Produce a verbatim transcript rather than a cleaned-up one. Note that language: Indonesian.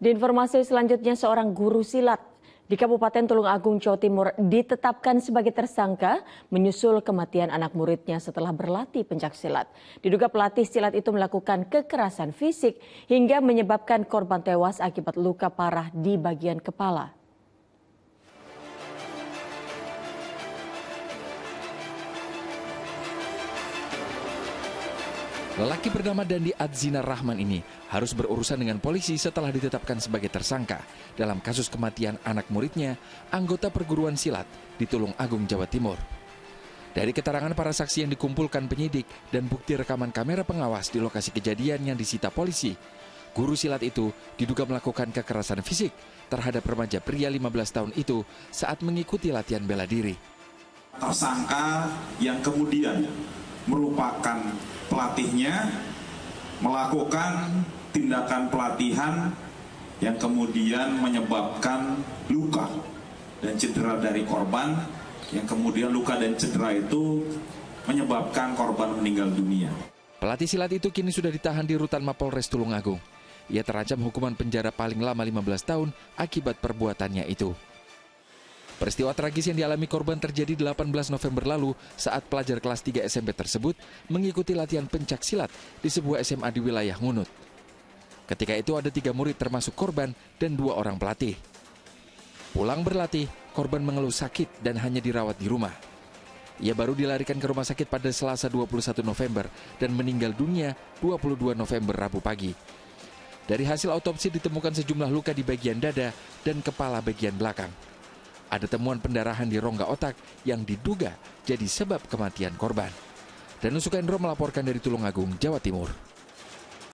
Di informasi selanjutnya, seorang guru silat di Kabupaten Tulungagung, Jawa Timur ditetapkan sebagai tersangka menyusul kematian anak muridnya setelah berlatih pencaksilat. Diduga pelatih silat itu melakukan kekerasan fisik hingga menyebabkan korban tewas akibat luka parah di bagian kepala. Lelaki bernama Dandi Adzina Rahman ini harus berurusan dengan polisi setelah ditetapkan sebagai tersangka dalam kasus kematian anak muridnya, anggota perguruan silat di Tulungagung, Jawa Timur. Dari keterangan para saksi yang dikumpulkan penyidik dan bukti rekaman kamera pengawas di lokasi kejadian yang disita polisi, guru silat itu diduga melakukan kekerasan fisik terhadap remaja pria lima belas tahun itu saat mengikuti latihan bela diri. Tersangka yang kemudian merupakan pelatihnya melakukan tindakan pelatihan yang kemudian menyebabkan luka dan cedera dari korban, yang kemudian luka dan cedera itu menyebabkan korban meninggal dunia. Pelatih silat itu kini sudah ditahan di Rutan Mapolres Tulungagung. Ia terancam hukuman penjara paling lama lima belas tahun akibat perbuatannya itu. Peristiwa tragis yang dialami korban terjadi delapan belas November lalu saat pelajar kelas tiga S M P tersebut mengikuti latihan pencak silat di sebuah S M A di wilayah Munut. Ketika itu ada tiga murid termasuk korban dan dua orang pelatih. Pulang berlatih, korban mengeluh sakit dan hanya dirawat di rumah. Ia baru dilarikan ke rumah sakit pada Selasa dua puluh satu November dan meninggal dunia dua puluh dua November Rabu pagi. Dari hasil autopsi ditemukan sejumlah luka di bagian dada dan kepala bagian belakang. Ada temuan pendarahan di rongga otak yang diduga jadi sebab kematian korban. Danusuka Indro melaporkan dari Tulungagung, Jawa Timur.